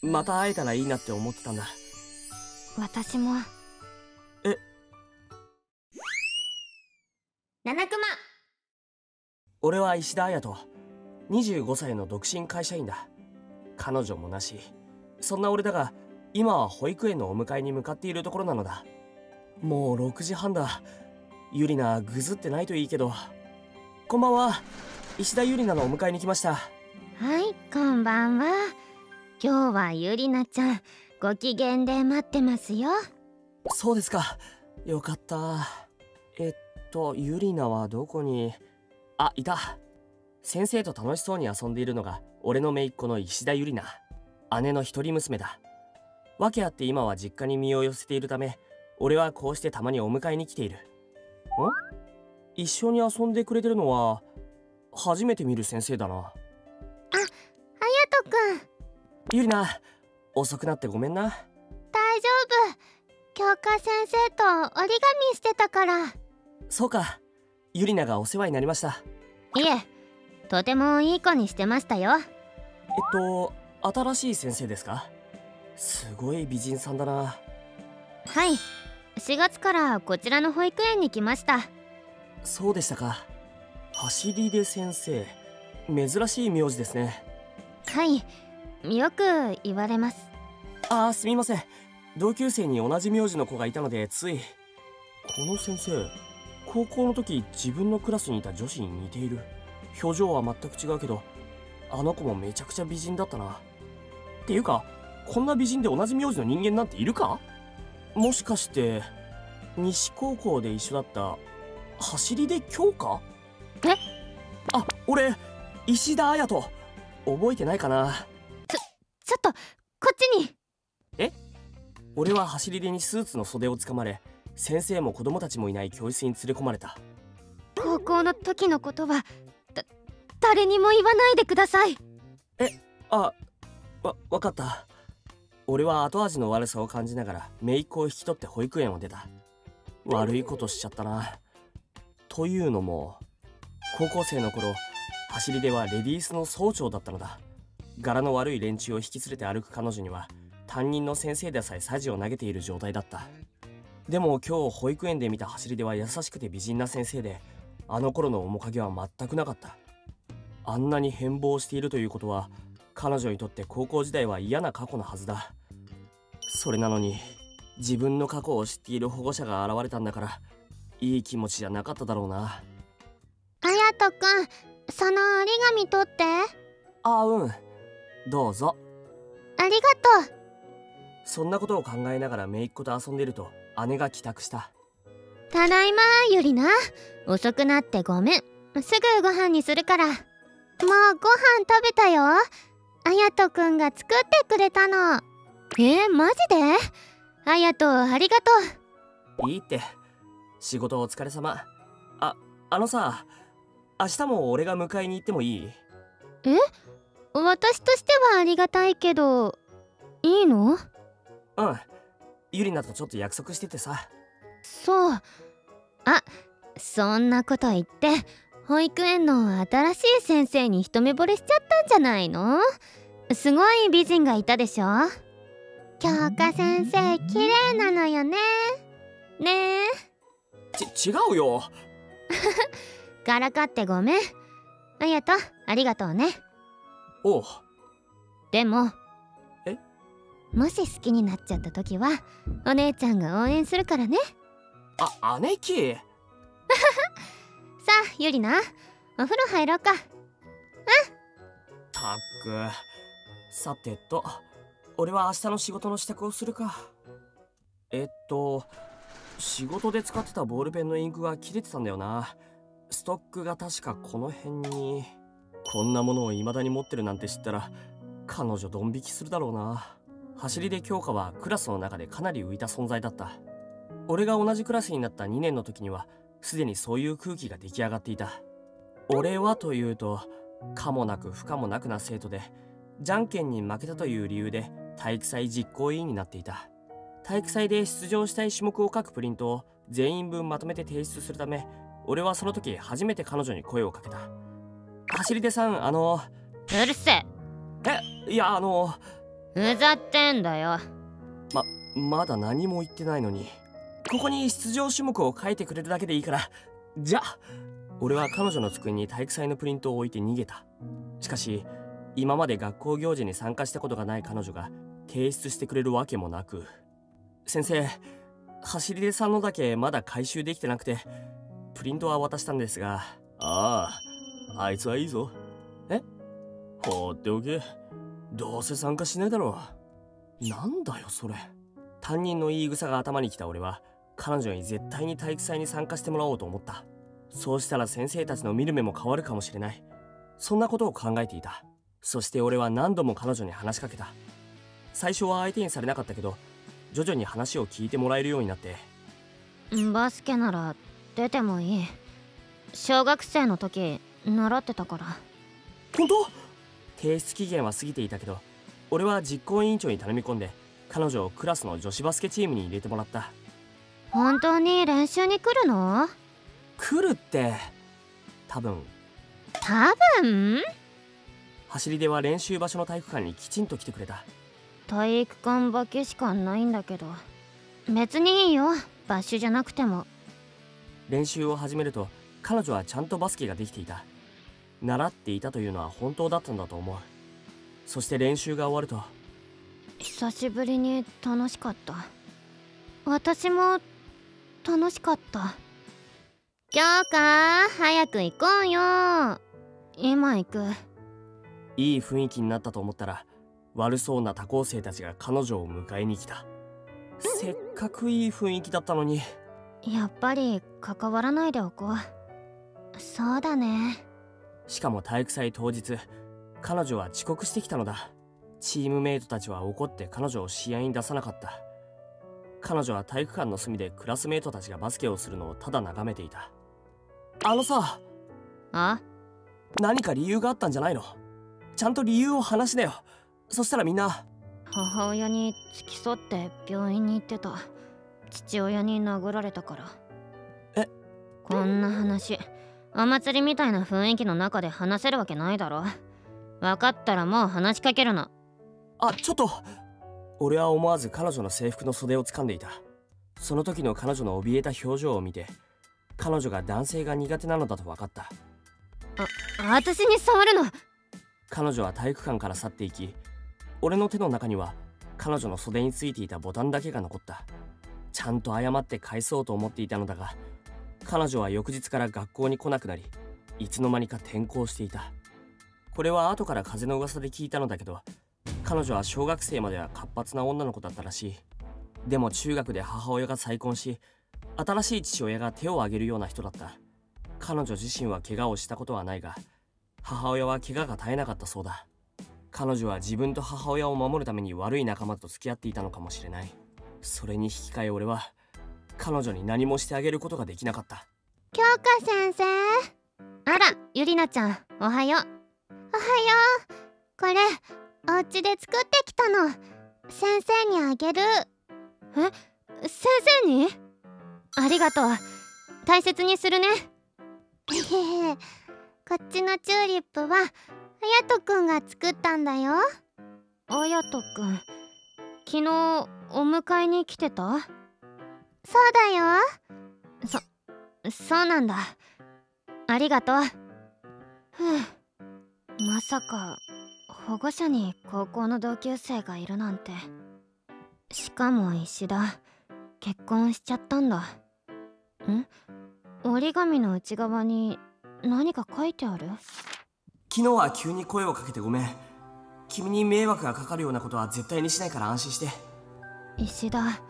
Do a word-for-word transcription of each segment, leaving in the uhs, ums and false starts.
また会えたらいいなって思ってたんだ。私も。え、七熊。俺は石田綾人、にじゅうごさいの独身会社員だ。彼女もなし、そんな俺だが今は保育園のお迎えに向かっているところなのだ。もうろくじはんだ。ユリナぐずってないといいけど。こんばんは、石田ユリナのお迎えに来ました。はい、こんばんは。今日はユリナちゃんご機嫌で待ってますよ。そうですか、よかった。えっとユリナはどこに。あ、いた。先生と楽しそうに遊んでいるのが俺の姪っ子の石田ユリナ、姉の一人娘だ。訳あって今は実家に身を寄せているため、俺はこうしてたまにお迎えに来ている。ん？一緒に遊んでくれてるのは初めて見る先生だな。あ、隼人くん。ユリナ、遅くなってごめんな。大丈夫、教科先生と折り紙してたから。そうか、ユリナがお世話になりました。いえ、とてもいい子にしてましたよ。えっと新しい先生ですか？すごい美人さんだな。はい、しがつからこちらの保育園に来ました。そうでしたか。走り出先生、珍しい名字ですね。はい、よく言われます。ああ、すみません。同級生に同じ名字の子がいたのでつい。この先生、高校の時自分のクラスにいた女子に似ている。表情は全く違うけど、あの子もめちゃくちゃ美人だったな。っていうか、こんな美人で同じ名字の人間なんているか？もしかして西高校で一緒だった走りで教科？え？あ、俺石田綾人、覚えてないかな。ちょちょっとこっちに。え？俺は走りでにスーツの袖をつかまれ、先生も子供たちもいない教室に連れ込まれた。高校の時のことはだ誰にも言わないでください。え、あ、わ分かった。俺は後味の悪さを感じながら姪っ子を引き取って保育園を出た。悪いことしちゃったな。というのも、高校生の頃走りではレディースの総長だったのだ。柄の悪い連中を引き連れて歩く彼女には担任の先生でさえサジを投げている状態だった。でも今日保育園で見た走りでは優しくて美人な先生で、あの頃の面影は全くなかった。あんなに変貌しているということは、彼女にとって高校時代は嫌な過去のはずだ。それなのに自分の過去を知っている保護者が現れたんだから、いい気持ちじゃなかっただろうな。あやとくん、その折り紙取って。あ、うん、どうぞ。ありがとう。そんなことを考えながら姪っ子と遊んでいると、姉が帰宅した。ただいまゆりな、遅くなってごめん。すぐご飯にするから。もうご飯食べたよ、あやとくんが作ってくれたの。えー、マジで？あやと、ありがとう。いいって、仕事お疲れ様。あ、あのさ、明日も俺が迎えに行ってもいい？え？私としてはありがたいけど、いいの？うん、ゆりなとちょっと約束しててさ。そう。あ、そんなこと言って保育園の新しい先生に一目惚れしちゃったんじゃないの？すごい美人がいたでしょ？教科先生綺麗なのよね。ねえ。ち違うよ。からかってごめん。あやと、ありがとうね。おう。でも。え？もし好きになっちゃった時はお姉ちゃんが応援するからね。あ、姉貴。さあゆりな、お風呂入ろうか。うん。たく。さてと。俺は明日の仕事の支度をするか。えっと仕事で使ってたボールペンのインクが切れてたんだよな。ストックが確かこの辺に。こんなものを未だに持ってるなんて知ったら彼女ドン引きするだろうな。走りで教科はクラスの中でかなり浮いた存在だった。俺が同じクラスになったにねんの時にはすでにそういう空気が出来上がっていた。俺はというと可もなく不可もなくな生徒で、じゃんけんに負けたという理由で体育祭実行委員になっていた。体育祭で出場したい種目を書くプリントを全員分まとめて提出するため、俺はその時初めて彼女に声をかけた。走り出さん、あのうるせえ。え、いや、あのうざってんだよ。ままだ何も言ってないのに。ここに出場種目を書いてくれるだけでいいから。じゃあ俺は彼女の机に体育祭のプリントを置いて逃げた。しかし今まで学校行事に参加したことがない彼女が提出してくれるわけもなく、先生、走り出さんのだけまだ回収できてなくてプリントは渡したんですが。ああ、あいつはいいぞ。え、放っておけ。どうせ参加しないだろう。なんだよそれ。担任の言い草が頭にきた俺は彼女に絶対に体育祭に参加してもらおうと思った。そうしたら先生たちの見る目も変わるかもしれない。そんなことを考えていた。そして俺は何度も彼女に話しかけた。最初は相手にされなかったけど徐々に話を聞いてもらえるようになって。バスケなら出てもいい。小学生の時習ってたから。本当？提出期限は過ぎていたけど俺は実行委員長に頼み込んで彼女をクラスの女子バスケチームに入れてもらった。本当に練習に来るの？来るって多分多分走りでは練習場所の体育館にきちんと来てくれた。体育館だけしかないんだけど。別にいいよ、バッシュじゃなくても。練習を始めると彼女はちゃんとバスケができていた。習っていたというのは本当だったんだと思う。そして練習が終わると。久しぶりに楽しかった。私も楽しかった。今日か早く行こうよ。今行く。いい雰囲気になったと思ったら悪そうな他校生たちが彼女を迎えに来た。せっかくいい雰囲気だったのに。やっぱり関わらないでおこう。そうだね。しかも体育祭当日彼女は遅刻してきたのだ。チームメイトたちは怒って彼女を試合に出さなかった。彼女は体育館の隅でクラスメイトたちがバスケをするのをただ眺めていた。あのさあ、何か理由があったんじゃないの？ちゃんと理由を話しなよ。そしたらみんな。母親に付き添って病院に行ってた。父親に殴られたから。え、こんな話お祭りみたいな雰囲気の中で話せるわけないだろ。分かったらもう話しかけるな。あ、ちょっと。俺は思わず彼女の制服の袖を掴んでいた。その時の彼女の怯えた表情を見て彼女が男性が苦手なのだと分かった。あ、私に触るの。彼女は体育館から去っていき、俺の手の中には彼女の袖についていたボタンだけが残った。ちゃんと謝って返そうと思っていたのだが彼女は翌日から学校に来なくなりいつの間にか転校していた。これは後から風の噂で聞いたのだけど彼女は小学生までは活発な女の子だったらしい。でも中学で母親が再婚し新しい父親が手を挙げるような人だった。彼女自身は怪我をしたことはないが母親は怪我が絶えなかったそうだ。彼女は自分と母親を守るために悪い仲間と付き合っていたのかもしれない。それに引き換え俺は彼女に何もしてあげることができなかった。京香先生。あら、ゆりなちゃん、おはよう。おはよう。これお家で作ってきたの。先生にあげる。え、先生に？ありがとう。大切にするね。こっちのチューリップはあやとくんが作ったんだよ。あやとくん、昨日お迎えに来てた？そうだよ。そ、そうなんだ。ありがとう。ふう、まさか保護者に高校の同級生がいるなんて。しかも石田、結婚しちゃったんだ。ん？折り紙の内側に何か書いてある？昨日は急に声をかけてごめん。君に迷惑がかかるようなことは絶対にしないから安心して。石田、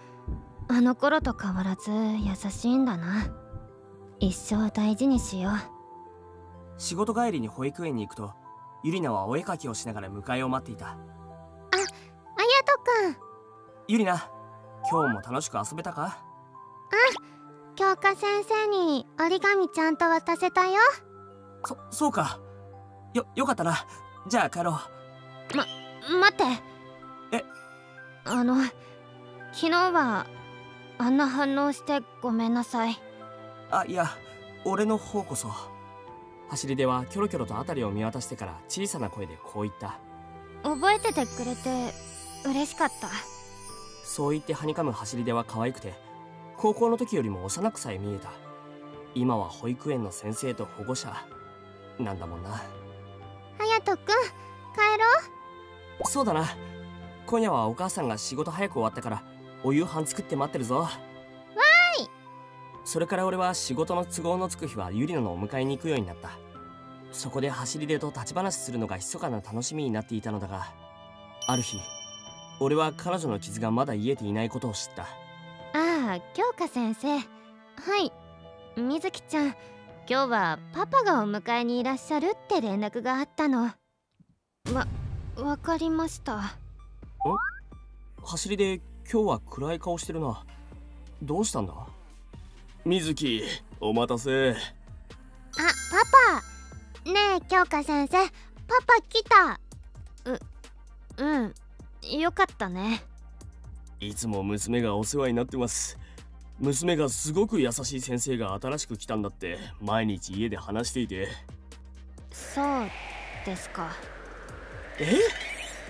あの頃と変わらず優しいんだな。一生大事にしよう。仕事帰りに保育園に行くとゆりなはお絵かきをしながら迎えを待っていた。あ、あやとくん。ゆりな、今日も楽しく遊べたか？うん、京香先生に折り紙ちゃんと渡せたよ。そ、そうか。よ、よかったな。じゃあ帰ろう。ま、待って。え？あの、昨日はあんな反応してごめんなさい。あ、いや、俺の方こそ。走りではキョロキョロと辺りを見渡してから小さな声でこう言った。覚えててくれて嬉しかった。そう言ってはにかむ走り出は可愛くて、高校の時よりも幼くさえ見えた。今は保育園の先生と保護者なんだもんな。隼人君、帰ろう。そうだな。今夜はお母さんが仕事早く終わったからお夕飯作って待ってるぞ。わーい。それから俺は仕事の都合のつく日はユリナのお迎えに行くようになった。そこで走り出と立ち話するのが密かな楽しみになっていたのだが、ある日俺は彼女の傷がまだ癒えていないことを知った。ああ、京香先生。はい、みずきちゃん、今日はパパがお迎えにいらっしゃるって連絡があったの。わ、わかりました。ん？走りで今日は暗い顔してるな。どうしたんだ？みずき、お待たせ。あ、パパ。ねえ京香先生、パパ来た。う、うん、よかったね。いつも娘がお世話になってます。娘がすごく優しい先生が新しく来たんだって毎日家で話していて。そうですか。え、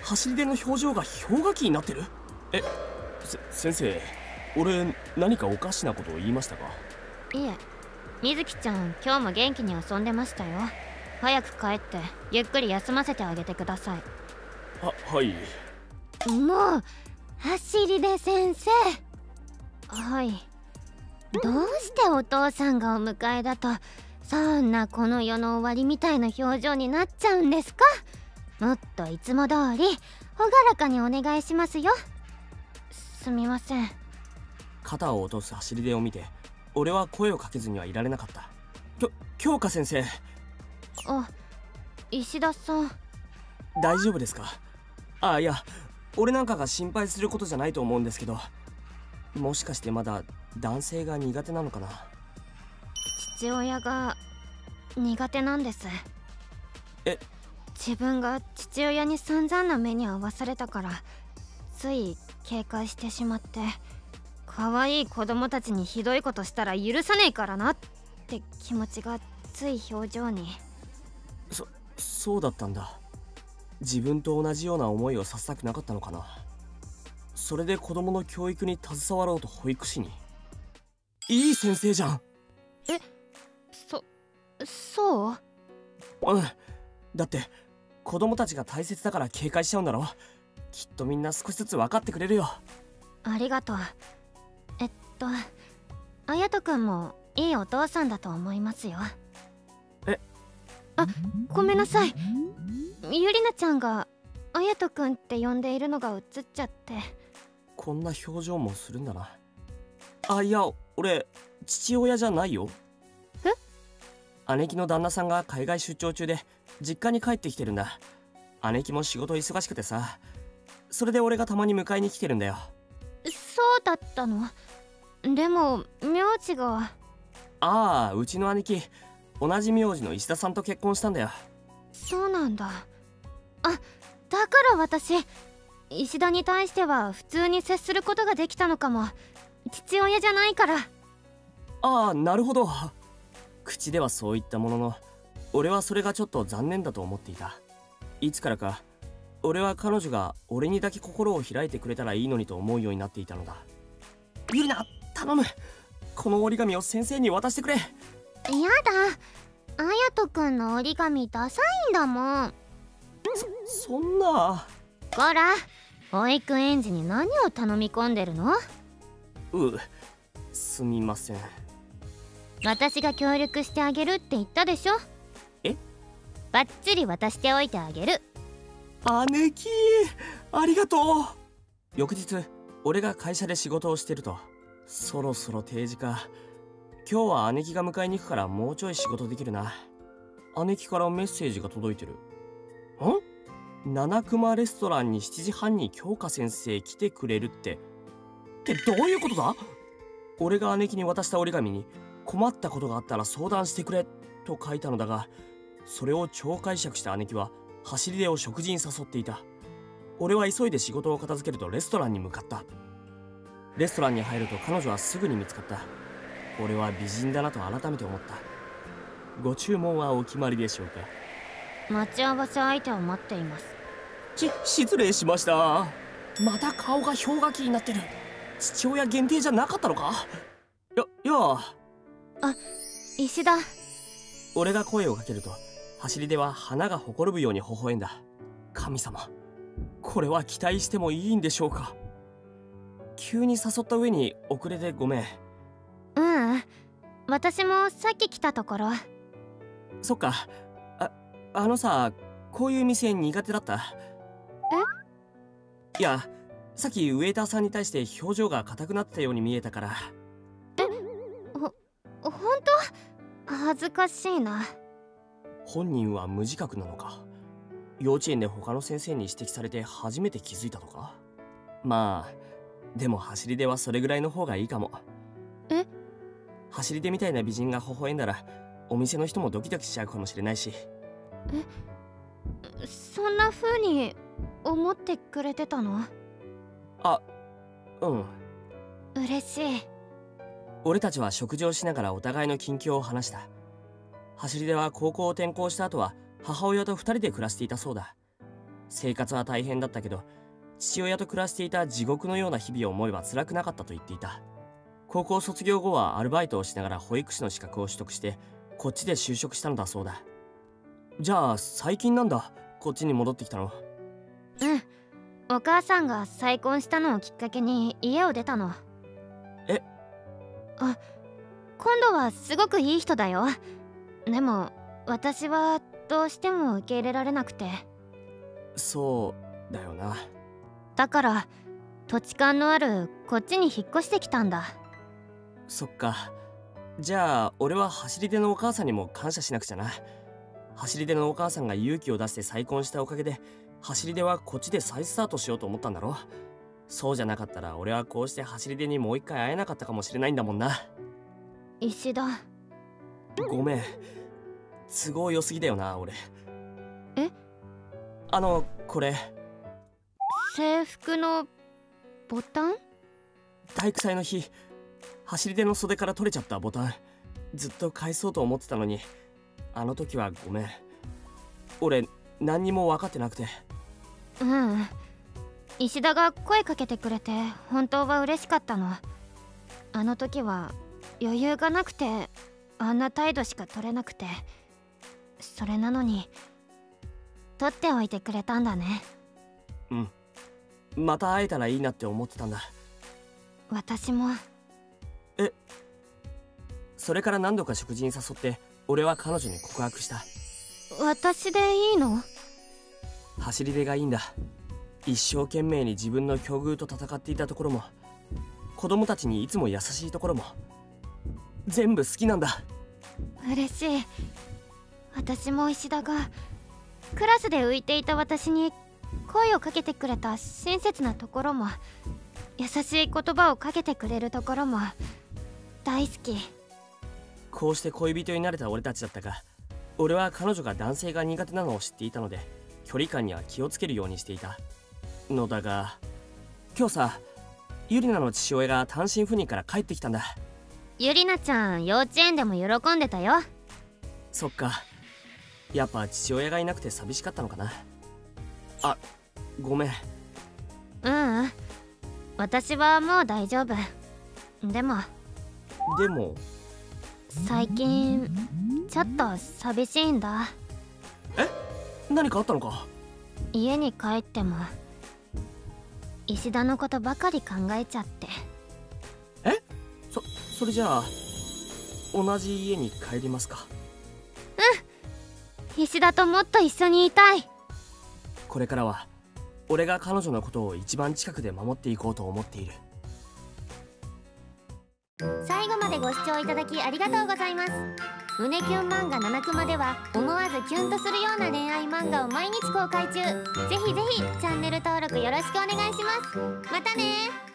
走り出の表情が氷河期になってる。え、せ先生、俺何かおかしなことを言いましたか？いえ、みずきちゃん今日も元気に遊んでましたよ。早く帰ってゆっくり休ませてあげてください。は、はい。もう、走り出先生。はい。どうしてお父さんがお迎えだとそんなこの世の終わりみたいな表情になっちゃうんですか？もっといつも通り朗らかにお願いしますよ。すみません。肩を落とす走り出を見て俺は声をかけずにはいられなかった。きょ、京香先生。あ、石田さん。大丈夫ですか？あ、いや、俺なんかが心配することじゃないと思うんですけど、もしかしてまだ男性が苦手なのかな？父親が苦手なんです。え？自分が父親に散々な目に遭わされたからつい警戒してしまって、可愛い子供たちにひどいことしたら許さねえからなって気持ちがつい表情に。そ、そうだったんだ。自分と同じような思いをさせたくなかったのかな。それで子供の教育に携わろうと保育士に。いい先生じゃん。え、そ、そう？うん、だって子供たちが大切だから警戒しちゃうんだろ。きっとみんな少しずつ分かってくれるよ。ありがとう。えっと、隼人君もいいお父さんだと思いますよ。え、あ、ごめんなさい。ゆりなちゃんが隼人君って呼んでいるのが映っちゃって。こんな表情もするんだな。あ、いや、俺父親じゃないよ。え？姉貴の旦那さんが海外出張中で実家に帰ってきてるんだ。姉貴も仕事忙しくてさ、それで俺がたまに迎えに来てるんだよ。そうだったの？でも名字が。ああ、うちの兄貴同じ名字の石田さんと結婚したんだよ。そうなんだ。あ、だから私石田に対しては普通に接することができたのかも。父親じゃないから。ああ、なるほど。口ではそう言ったものの、俺はそれがちょっと残念だと思っていた。いつからか俺は彼女が俺にだけ心を開いてくれたらいいのにと思うようになっていたのだ。ゆりな、頼む。この折り紙を先生に渡してくれ。やだ、あやとくんの折り紙ダサいんだもん。そ、そんな。こら、保育園児に何を頼み込んでるの？う、すみません。私が協力してあげるって言ったでしょ。え？ばっちり渡しておいてあげる。姉貴、ありがとう。翌日俺が会社で仕事をしてると、そろそろ定時か。今日は姉貴が迎えに行くからもうちょい仕事できるな。姉貴からメッセージが届いてる。ん？七熊レストランにしちじはんに京香先生来てくれるってってどういうことだ？俺が姉貴に渡した折り紙に困ったことがあったら相談してくれと書いたのだが、それを超解釈した姉貴は走り出を食事に誘っていた。俺は急いで仕事を片付けるとレストランに向かった。レストランに入ると彼女はすぐに見つかった。俺は美人だなと改めて思った。ご注文はお決まりでしょうか？待ち合わせ相手を待っています。し、失礼しました。また顔が氷河期になってる。父親限定じゃなかったのか。や、やあ。あ、石田。俺が声をかけると走りでは花がほころぶように微笑んだ。神様、これは期待してもいいんでしょうか。急に誘った上に遅れてごめん。ううん、私もさっき来たところ。そっか。あ、あのさ、こういう店苦手だった？え？いや、さっきウェイターさんに対して表情が硬くなったように見えたから。え、ほ、ほんと？恥ずかしいな。本人は無自覚なのか、幼稚園で他の先生に指摘されて初めて気づいたとか。まあ、でも走り出はそれぐらいの方がいいかも。え？走り出みたいな美人が微笑んだら、お店の人もドキドキしちゃうかもしれないし。え、そんな風に思ってくれてたの？あ、うん。嬉しい。俺たちは食事をしながらお互いの近況を話した。走り出は高校を転校した後は母親とふたりで暮らしていたそうだ。生活は大変だったけど、父親と暮らしていた地獄のような日々を思えば辛くなかったと言っていた。高校卒業後はアルバイトをしながら保育士の資格を取得して、こっちで就職したのだそうだ。じゃあ最近なんだ、こっちに戻ってきたの。うん、お母さんが再婚したのをきっかけに家を出たの。え？あ、今度はすごくいい人だよ。でも私はどうしても受け入れられなくて。そうだよな。だから土地勘のあるこっちに引っ越してきたんだ。そっか。じゃあ俺は走り出のお母さんにも感謝しなくちゃな。走り出のお母さんが勇気を出して再婚したおかげで、走り出はこっちで再スタートしようと思ったんだろ。そうじゃなかったら俺はこうして走り出にもう一回会えなかったかもしれないんだもんな。石田、ごめん、都合良すぎだよな俺。え？あの、これ制服のボタン？体育祭の日、走り出の袖から取れちゃったボタン。ずっと返そうと思ってたのに、あの時はごめん。俺何にも分かってなくて。うん、石田が声かけてくれて本当は嬉しかったの。あの時は余裕がなくて、あんな態度しか取れなくて。それなのに取っておいてくれたんだね。うん、また会えたらいいなって思ってたんだ。私も。え、それから何度か食事に誘って俺は彼女に告白した。私でいいの？走り出がいいんだ。一生懸命に自分の境遇と戦っていたところも、子供たちにいつも優しいところも、全部好きなんだ。嬉しい。私も石田がクラスで浮いていた私に声をかけてくれた親切なところも、優しい言葉をかけてくれるところも大好き。こうして恋人になれた俺たちだったが、俺は彼女が男性が苦手なのを知っていたので、距離感には気をつけるようにしていたのだが、今日さ、ユリナの父親が単身赴任から帰ってきたんだ。ゆりなちゃん、幼稚園でも喜んでたよ。そっか、やっぱ父親がいなくて寂しかったのかな。あ、ごめん。ううん、私はもう大丈夫。でもでも最近ちょっと寂しいんだ。え？何かあったのか？家に帰っても石田のことばかり考えちゃって。それじゃあ同じ家に帰りますか。うん、石田ともっと一緒にいたい。これからは俺が彼女のことを一番近くで守っていこうと思っている。最後までご視聴いただきありがとうございます。胸キュン漫画「ナナクマ」では思わずキュンとするような恋愛漫画を毎日公開中。ぜひぜひチャンネル登録よろしくお願いします。またね。